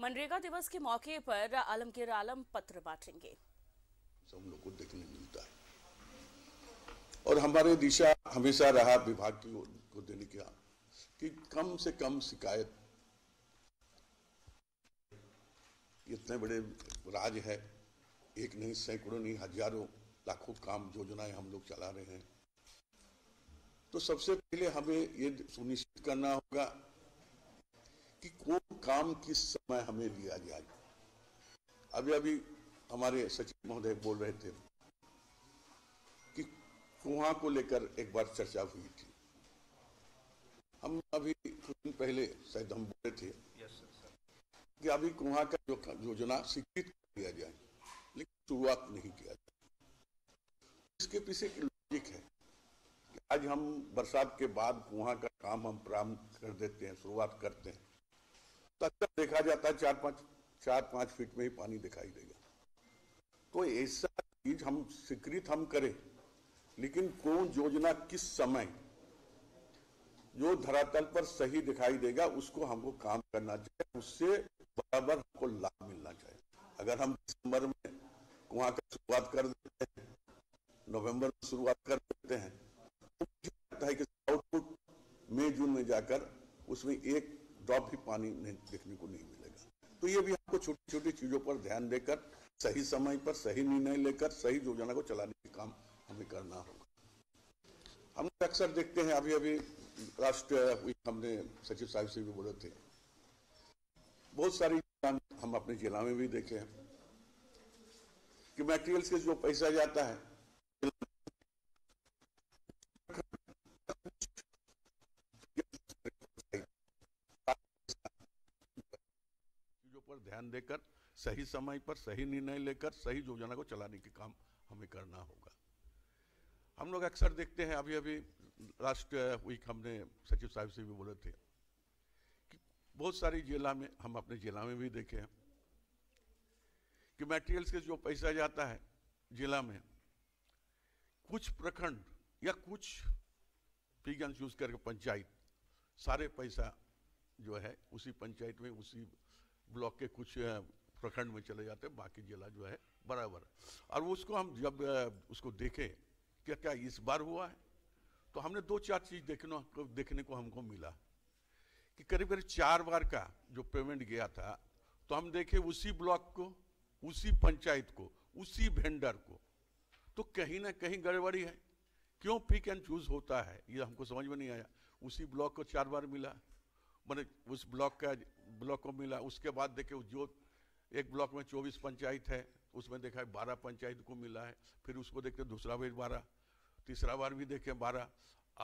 मनरेगा दिवस के मौके पर आलमगीर आलम पत्र बांटेंगे। हम लोग को देखने मिलता है और हमारे दिशा हमेशा रहा विभाग को देने की कि कम से कम शिकायत, इतने बड़े राज है, एक नहीं सैकड़ों नहीं हजारों लाखों काम योजनाएं हम लोग चला रहे हैं, तो सबसे पहले हमें ये सुनिश्चित करना होगा कि कौन काम किस समय हमें लिया जाए। अभी अभी हमारे सचिव महोदय बोल रहे थे कि कुआं को लेकर एक बार चर्चा हुई थी। हम अभी कुछ दिन पहले शायद हम बोले थे कि अभी कुआं का जो योजना स्वीकृत किया जाए लेकिन शुरुआत नहीं किया जाए। इसके पीछे एक लॉजिक है कि आज हम बरसात के बाद कुआं का काम हम प्रारंभ कर देते हैं, शुरुआत करते हैं, तो अक्सर देखा जाता है चार पाँच फीट में ही पानी दिखाई देगा। तो ऐसा चीज हम स्वीकृत हम करें, लेकिन कौन योजना किस समय जो धरातल पर सही दिखाई देगा उसको हमको काम करना चाहिए, उससे बराबर हमको लाभ मिलना चाहिए। अगर हम दिसंबर में कुआं का शुरुआत कर देते हैं, नवंबर में शुरुआत कर देते हैं, तो मुझे लगता है कि आउटपुट मई जून में जाकर उसमें एक ड्रॉप भी पानी देखने को नहीं मिलेगा। तो ये भी हमको छोटी छोटी चीजों पर ध्यान देकर सही समय पर सही निर्णय लेकर सही योजना को चलाने का काम हमें करना होगा। हम अक्सर देखते हैं, अभी अभी राष्ट्रीय हमने सचिव साहब से भी बोले थे, बहुत सारी हम अपने जिला में भी देखे हैं कि मटेरियल से जो पैसा जाता है चीजों पर ध्यान देकर सही समय पर सही निर्णय लेकर सही योजना को चलाने के काम हमें करना होगा। हम लोग अक्सर देखते हैं, अभी अभी लास्ट वीक हमने सचिव साहब से भी बोले थे कि बहुत सारी जिला में हम अपने जिला में भी देखे हैं कि मटेरियल्स के जो पैसा जाता है जिला में, कुछ प्रखंड या कुछ पिगन यूज करके पंचायत सारे पैसा जो है उसी पंचायत में उसी ब्लॉक के कुछ प्रखंड में चले जाते हैं, बाकी जिला जो है बराबर। और उसको हम जब उसको देखें क्या क्या इस बार हुआ है, तो हमने दो चार चीज देखने को हमको मिला कि करीब करीब 4 बार का जो पेमेंट गया था, तो हम देखे उसी ब्लॉक को, उसी पंचायत को, उसी वेंडर को, तो कहीं ना कहीं गड़बड़ी है। क्यों पिक एंड चूज होता है ये हमको समझ में नहीं आया। उसी ब्लॉक को 4 बार मिला, मैंने उस ब्लॉक को मिला, उसके बाद देखे जो एक ब्लॉक में 24 पंचायत है उसमें देखा 12 पंचायत को मिला है, फिर उसको देखते दूसरा भी 12, तीसरा बार भी देखे 12,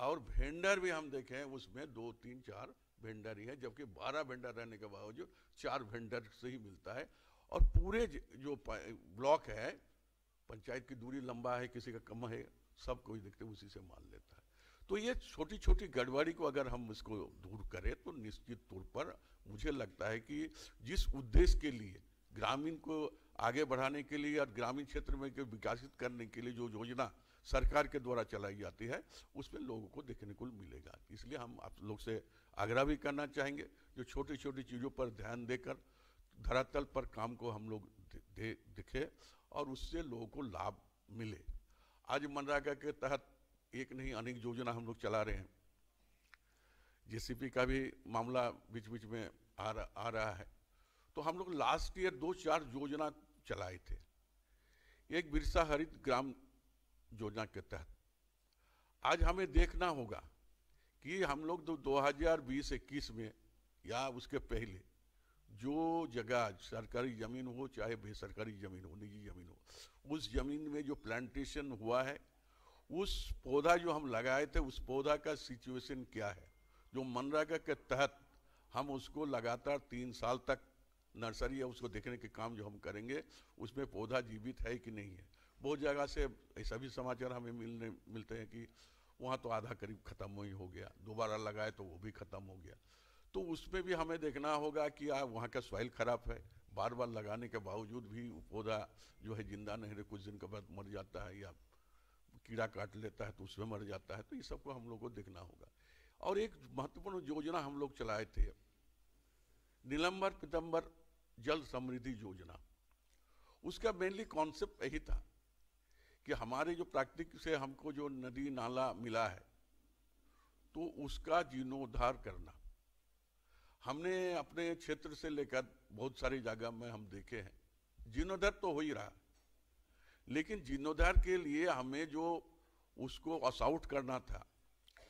और वेंडर भी हम देखें उसमें 2 3 4 वेंडर ही है, जबकि 12 वेंडर रहने के बावजूद 4 वेंडर से ही मिलता है। और पूरे जो ब्लॉक है, पंचायत की दूरी लंबा है, किसी का कम है, सब कोई देखते उसी से मान लेता है। तो ये छोटी छोटी गड़बड़ी को अगर हम इसको दूर करें तो निश्चित तौर पर मुझे लगता है कि जिस उद्देश्य के लिए ग्रामीण को आगे बढ़ाने के लिए और ग्रामीण क्षेत्र में विकसित करने के लिए जो योजना सरकार के द्वारा चलाई जाती है उसमें लोगों को देखने को मिलेगा। इसलिए हम आप लोग से आग्रह भी करना चाहेंगे, जो छोटी छोटी चीज़ों पर ध्यान देकर धरातल पर काम को हम लोग दिखे और उससे लोगों को लाभ मिले। आज मनरेगा के तहत एक नहीं अनेक योजना हम लोग चला रहे हैं। जेसीपी का भी मामला बीच बीच में आ रहा है, तो हम लोग लास्ट ईयर 2-4 योजना चलाए थे। एक बिरसा हरित ग्राम योजना के तहत आज हमें देखना होगा कि हम लोग 2020-21 में या उसके पहले जो जगह सरकारी ज़मीन हो चाहे बेसरकारी ज़मीन हो, निजी ज़मीन हो, उस ज़मीन में जो प्लांटेशन हुआ है, उस पौधा जो हम लगाए थे उस पौधा का सिचुएशन क्या है, जो मनरेगा के तहत हम उसको लगातार 3 साल तक नर्सरी है उसको देखने के काम जो हम करेंगे उसमें पौधा जीवित है कि नहीं है। बहुत जगह से ऐसा भी समाचार हमें मिलते हैं कि वहाँ तो आधा करीब खत्म ही हो गया, दोबारा लगाए तो वो भी खत्म हो गया। तो उसमें भी हमें देखना होगा कि वहाँ का सॉइल खराब है, बार बार लगाने के बावजूद भी पौधा जो है जिंदा नहीं है, कुछ दिन के बाद मर जाता है या कीड़ा काट लेता है तो उसमें मर जाता है। तो ये सबको हम लोग को देखना होगा। और एक महत्वपूर्ण योजना हम लोग चलाए थे, नीलम्बर पीतम्बर जल समृद्धि योजना, उसका मेनली कॉन्सेप्ट यही था कि हमारे जो प्राकृतिक से हमको जो नदी नाला मिला है तो उसका जीर्णोद्धार करना। हमने अपने क्षेत्र से लेकर बहुत सारी जगह में हम देखे हैं जीर्णोद्धार तो हो ही रहा, लेकिन जीर्णोद्धार के लिए हमें जो उसको असआउट करना था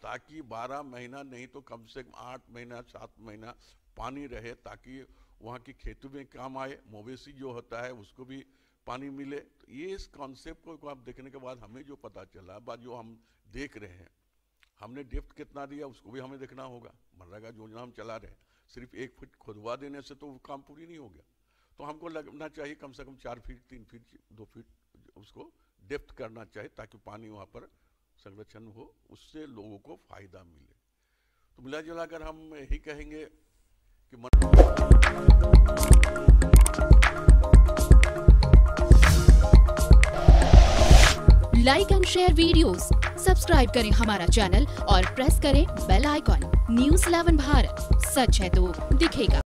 ताकि 12 महीना नहीं तो कम से कम 8 महीना 7 महीना पानी रहे, ताकि वहाँ की खेती में काम आए, मवेशी जो होता है उसको भी पानी मिले। तो ये इस कॉन्सेप्ट को आप देखने के बाद हमें जो पता चला, बाद जो हम देख रहे हैं, हमने डेप्थ कितना दिया उसको भी हमें देखना होगा। मनरेगा योजना हम चला रहे हैं, सिर्फ 1 फीट खुदवा देने से तो काम पूरी नहीं हो गया, तो हमको लगना चाहिए कम से कम 4 फीट 3 फीट 2 फीट उसको डेप्थ करना चाहिए ताकि पानी वहाँ पर संरक्षण हो, उससे लोगों को फायदा मिले। तो मिला जुला कर हम यही कहेंगे कि like and share videos, subscribe करें हमारा चैनल और प्रेस करें बेल आइकॉन। न्यूज़11 भारत, सच है तो दिखेगा।